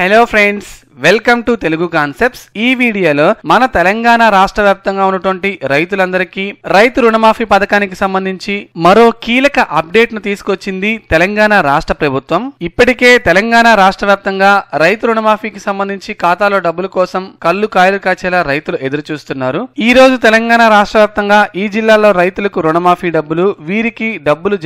Hello friends, welcome to Telugu Concepts. Ee video lo mana Telangana rashtra vyaptanga unnatundi raitulandariki raitu runamafi padakaniki sambandhinchi maro keelaka update nu teesukochindi Telangana rashtra prabhutvam. Ippatike Telangana rashtra vyaptanga raitu runamafi ki sambandhinchi khatalo dabbulu kosam kallu kaayalu kaachela raitulu eduru chustunnaru. Ee roju Telangana rashtra vyaptanga ee jillalo raitulaku runamafi dabbulu veeriki dabbulu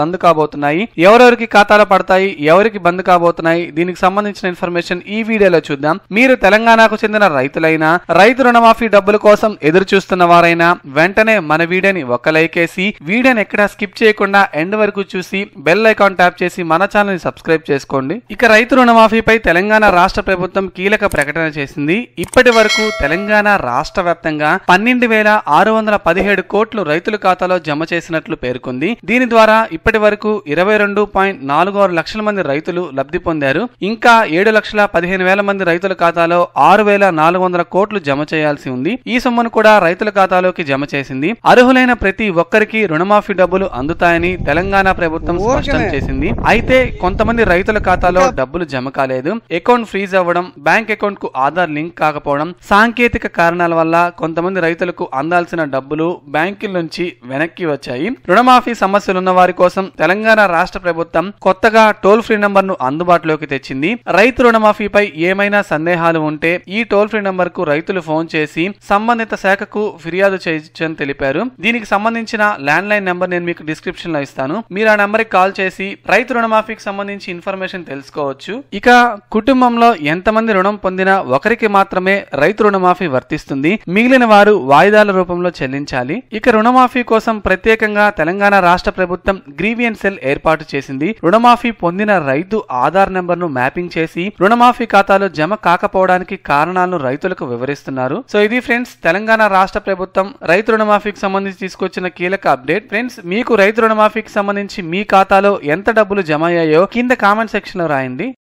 bandu kaabotunayi. Evarevariki khatalo padtayi, evariki bandu kaabotunayi deeniki sambandhinchina information ఈ వీడియోలో చూద్దాం. మీరు తెలంగాణకు చెందిన రైతులైనా, రైతు రుణమాఫీ డబ్బుల కోసం ఎదురు చూస్తున్న వారైనా వెంటనే మన వీడియోని ఒక లైక్ చేసి, వీడియోని ఎక్కడ స్కిప్ చేయకుండా ఎండ్ వరకు చూసి బెల్ ఐకాన్ ట్యాప్ చేసి మన ఛానల్ ని సబ్స్క్రైబ్ చేసుకోండి. ఇక రైతు రుణమాఫీపై తెలంగాణ రాష్ట్ర ప్రభుత్వం కీలక ప్రకటన చేసింది. ఇప్పటివరకు తెలంగాణ రాష్ట్రవ్యాప్తంగా 12,617 కోట్లు రైతుల ఖాతాలో జమ చేసినట్లు పేర్కొంది. దీని ద్వారా ఇప్పటివరకు 22.46 లక్షల మంది రైతులు లబ్ధి పొందారు. ఇంకా 7,15,000 మంది రైతుల ఖాతాలో 6,400 కోట్లు జమ చేయాల్సి ఉంది. ఈ సొమ్మును కూడా రైతుల ఖాతాలోకి జమ చేసింది. అర్హులైన ప్రతి ఒక్కరికి రుణమాఫీ డబ్బులు అందుతాయని తెలంగాణ ప్రభుత్వం స్పష్టం చేసింది. అయితే కొంతమంది రైతుల ఖాతాలో డబ్బులు జమ కాలేదు. అకౌంట్ ఫ్రీజ్ అవ్వడం, బ్యాంక్ అకౌంట్ కు ఆధార్ లింక్ కాకపోవడం, సాంకేతిక కారణాల వల్ల కొంతమంది రైతులకు అందాల్సిన డబ్బులు బ్యాంకుల నుంచి వెనక్కి వచ్చాయి. రుణమాఫీ సమస్యలు ఉన్న వారి కోసం తెలంగాణ రాష్ట్ర ప్రభుత్వం కొత్తగా టోల్ ఫ్రీ నంబర్ ను అందుబాటులోకి తెచ్చింది. రైతు రుణమాఫీపై ఏమైనా సందేహాలు ఉంటే ఈ టోల్ ఫ్రీ నంబర్ కు రైతులు ఫోన్ చేసి సంబంధిత శాఖకు ఫిర్యాదు చేయొచ్చని తెలిపారు. దీనికి సంబంధించిన ల్యాండ్ లైన్ నెంబర్ నేను మీకు డిస్క్రిప్షన్ లో ఇస్తాను. మీరు ఆ నెంబర్ కి కాల్ చేసి రైతు రుణమాఫీకి సంబంధించి ఇన్ఫర్మేషన్ తెలుసుకోవచ్చు. ఇక కుటుంబంలో ఎంతమంది రుణం పొందినా ఒకరికి మాత్రమే రైతు రుణమాఫీ వర్తిస్తుంది. మిగిలిన వారు వాయిదాల రూపంలో చెల్లించాలి. ఇక రుణమాఫీ కోసం ప్రత్యేకంగా తెలంగాణ రాష్ట్ర ప్రభుత్వం గ్రీవియన్స్ సెల్ ఏర్పాటు చేసింది. రుణమాఫీ పొందిన రైతు ఆధార్ నెంబర్ ను మ్యాపింగ్ చేసి రుణమాఫీ ఖాతాలో జమ కాకపోవడానికి కారణాలను రైతులకు వివరిస్తున్నారు. సో ఇది ఫ్రెండ్స్ తెలంగాణ రాష్ట్ర ప్రభుత్వం రైతు రుణమాఫీకి సంబంధించి తీసుకొచ్చిన కీలక అప్డేట్. ఫ్రెండ్స్ మీకు రైతు రుణమాఫీకి సంబంధించి మీ ఖాతాలో ఎంత డబ్బులు జమ అయ్యాయో కింద కామెంట్ సెక్షన్ లో రాయండి.